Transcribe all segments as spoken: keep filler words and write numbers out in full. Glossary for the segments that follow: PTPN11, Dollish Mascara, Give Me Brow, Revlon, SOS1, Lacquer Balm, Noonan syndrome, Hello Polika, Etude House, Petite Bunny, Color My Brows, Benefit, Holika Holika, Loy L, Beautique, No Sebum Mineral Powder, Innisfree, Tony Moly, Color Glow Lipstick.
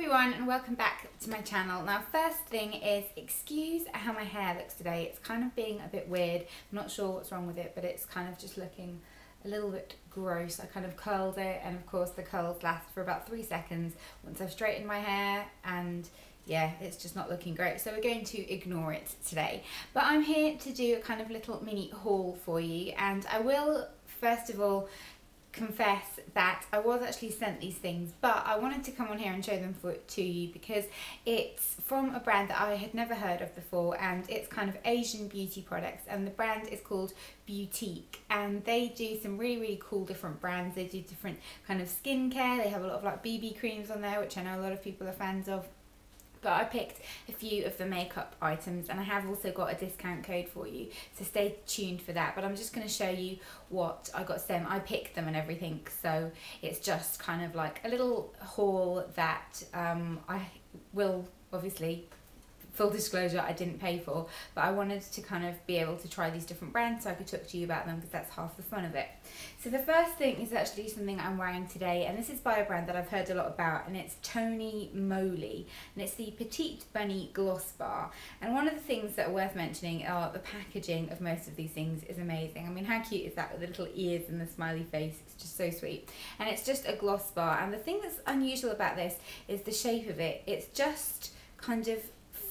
everyone and welcome back to my channel. Now first thing is excuse how my hair looks today. It's kind of being a bit weird. I'm not sure what's wrong with it, but it's kind of just looking a little bit gross. I kind of curled it and of course the curls last for about three seconds once I've straightened my hair, and yeah, it's just not looking great, so we're going to ignore it today. But I'm here to do a kind of little mini haul for you, and I will first of all confess that I was actually sent these things, but I wanted to come on here and show them for, to you because it's from a brand that I had never heard of before, and it's kind of Asian beauty products, and the brand is called Beautique, and they do some really really cool different brands. They do different kind of skincare. They have a lot of like B B creams on there, which I know a lot of people are fans of, but I picked a few of the makeup items and I have also got a discount code for you, so stay tuned for that. But I'm just going to show you what I got sent. I picked them and everything, so it's just kind of like a little haul that um, I will, obviously full disclosure, I didn't pay for, but I wanted to kind of be able to try these different brands so I could talk to you about them, because that's half the fun of it. So the first thing is actually something I'm wearing today, and this is by a brand that I've heard a lot about, and it's Tony Moly, and it's the Petite Bunny Gloss Bar. And one of the things that are worth mentioning are the packaging of most of these things is amazing. I mean, how cute is that with the little ears and the smiley face? It's just so sweet. And it's just a gloss bar, and the thing that's unusual about this is the shape of it. It's just kind of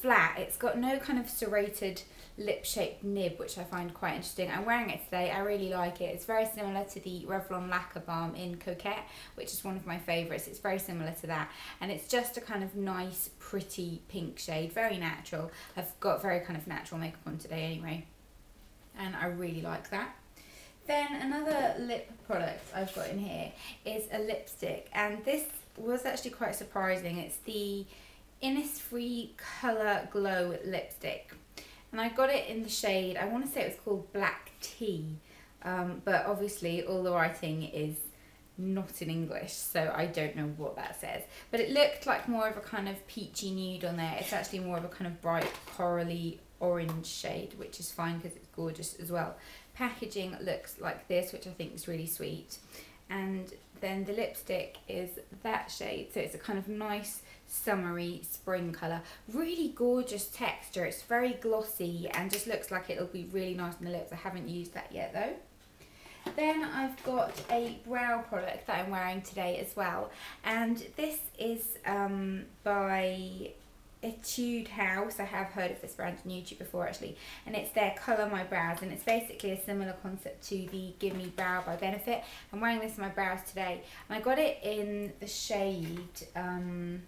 flat. It's got no kind of serrated lip shaped nib, which I find quite interesting. I'm wearing it today. I really like it. It's very similar to the Revlon Lacquer Balm in Coquette, which is one of my favorites. It's very similar to that, and it's just a kind of nice pretty pink shade, very natural. I've got very kind of natural makeup on today anyway, and I really like that. Then another lip product I've got in here is a lipstick, and this was actually quite surprising. It's the Innisfree Color Glow Lipstick, and I got it in the shade, I want to say it was called Black Tea, um, but obviously all the writing is not in English, so I don't know what that says, but it looked like more of a kind of peachy nude on there. It's actually more of a kind of bright corally orange shade, which is fine because it's gorgeous as well. Packaging looks like this, which I think is really sweet, and then the lipstick is that shade, so it's a kind of nice summery spring colour. Really gorgeous texture. It's very glossy and just looks like it'll be really nice on the lips. I haven't used that yet though. Then I've got a brow product that I'm wearing today as well, and this is um, by Etude House. I have heard of this brand on YouTube before actually, and it's their Color My Brows, and it's basically a similar concept to the Give Me Brow by Benefit. I'm wearing this in my brows today, and I got it in the shade um,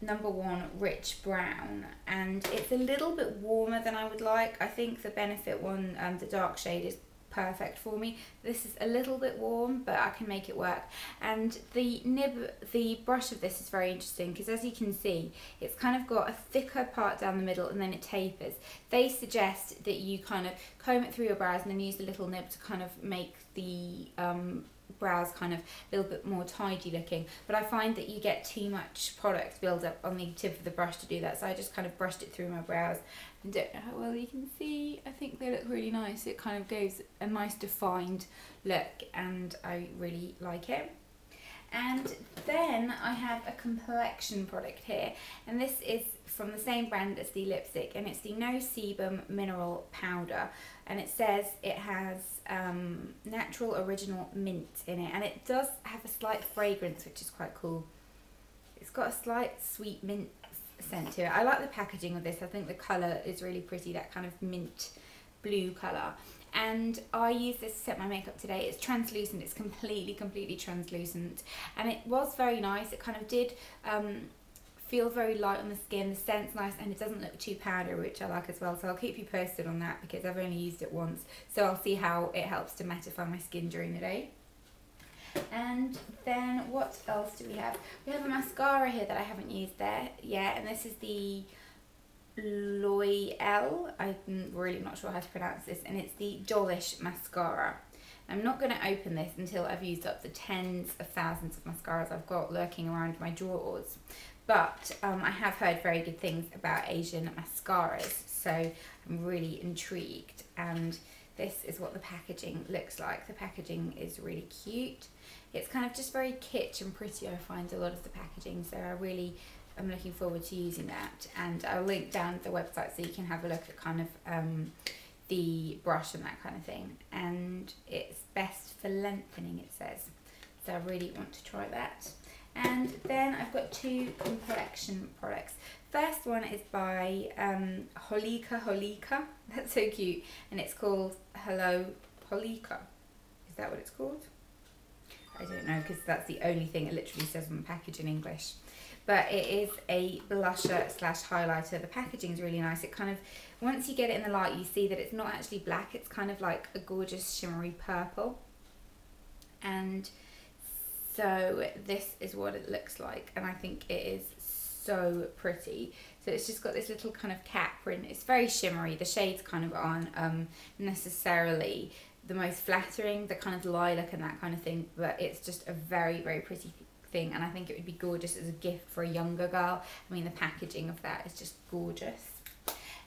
number one rich brown, and it's a little bit warmer than I would like. I think the Benefit one, um, the dark shade, is perfect for me. This is a little bit warm, but I can make it work. And the nib, the brush of this is very interesting because as you can see, it's kind of got a thicker part down the middle and then it tapers. They suggest that you kind of comb it through your brows and then use the little nib to kind of make the um, brows kind of a little bit more tidy looking, but I find that you get too much product build up on the tip of the brush to do that, so I just kind of brushed it through my brows. I don't know how well you can see, I think they look really nice. It kind of gives a nice defined look and I really like it. And then I have a complexion product here, and this is from the same brand as the lipstick, and it's the No Sebum Mineral Powder, and it says it has um, natural original mint in it, and it does have a slight fragrance, which is quite cool. It's got a slight sweet mint scent to it. I like the packaging of this. I think the colour is really pretty, that kind of mint blue colour. And I use this to set my makeup today. It's translucent. It's completely, completely translucent. And it was very nice. It kind of did um, feel very light on the skin. The scent's nice and it doesn't look too powdery, which I like as well. So I'll keep you posted on that because I've only used it once. So I'll see how it helps to mattify my skin during the day. And then what else do we have? We have a mascara here that I haven't used there yet. And this is the Loy L. I'm really not sure how to pronounce this, and it's the Dollish Mascara. I'm not going to open this until I've used up the tens of thousands of mascaras I've got lurking around my drawers, but um, I have heard very good things about Asian mascaras, so I'm really intrigued, and this is what the packaging looks like. The packaging is really cute. It's kind of just very kitsch and pretty, I find, a lot of the packaging, so I really am looking forward to using that. And I'll link down the website so you can have a look at kind of um, the brush and that kind of thing. And it's best for lengthening, it says, so I really want to try that. And then I've got two complexion products. First one is by um, Holika Holika, that's so cute, and it's called Hello Polika. Is that what it's called? I don't know, because that's the only thing it literally says on the package in English. But it is a blusher slash highlighter. The packaging is really nice. It kind of, once you get it in the light, you see that it's not actually black, it's kind of like a gorgeous shimmery purple. And so this is what it looks like, and I think it is so pretty. So it's just got this little kind of cap print. It's very shimmery. The shades kind of aren't um, necessarily the most flattering, the kind of lilac and that kind of thing, but it's just a very, very pretty thing, and I think it would be gorgeous as a gift for a younger girl. I mean, the packaging of that is just gorgeous.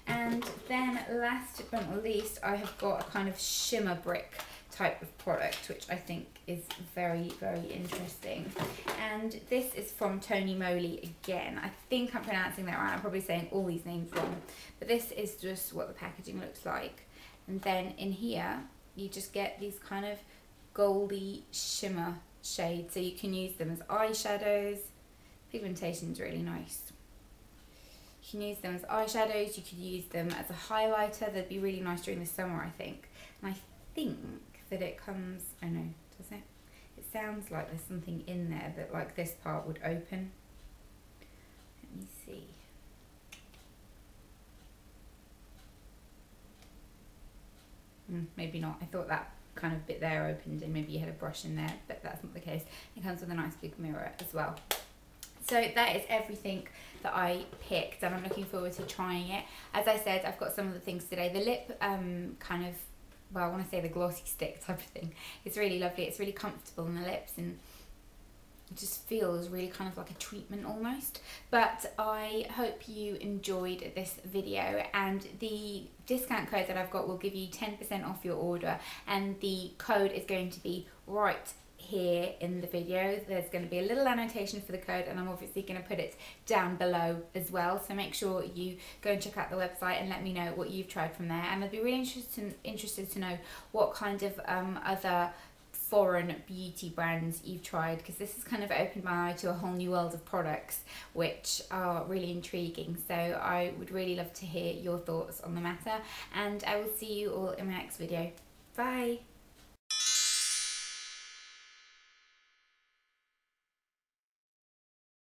And then last but not least, I have got a kind of shimmer brick type of product, which I think is very, very interesting. And this is from Tony Moly again. I think I'm pronouncing that right. I'm probably saying all these names wrong, but this is just what the packaging looks like. And then in here, you just get these kind of goldy shimmer shades, so you can use them as eyeshadows. Pigmentation is really nice. You can use them as eyeshadows, you could use them as a highlighter. They'd be really nice during the summer, I think. And I think that it comes, I know, does it? It sounds like there's something in there that, like, this part would open. Let me see. Mm, maybe not. I thought that kind of bit there opened and maybe you had a brush in there, but that's not the case. It comes with a nice big mirror as well. So that is everything that I picked, and I'm looking forward to trying it. As I said, I've got some of the things today. The lip um, kind of, well, I want to say the glossy stick type of thing. It's really lovely. It's really comfortable on the lips, and it just feels really kind of like a treatment almost. But I hope you enjoyed this video, and the discount code that I've got will give you ten percent off your order, and the code is going to be right here in the video. There's going to be a little annotation for the code, and I'm obviously going to put it down below as well, so make sure you go and check out the website and let me know what you've tried from there. And I'd be really interested interested to know what kind of um, other foreign beauty brands you've tried, because this has kind of opened my eye to a whole new world of products which are really intriguing. So I would really love to hear your thoughts on the matter, and I will see you all in my next video. Bye!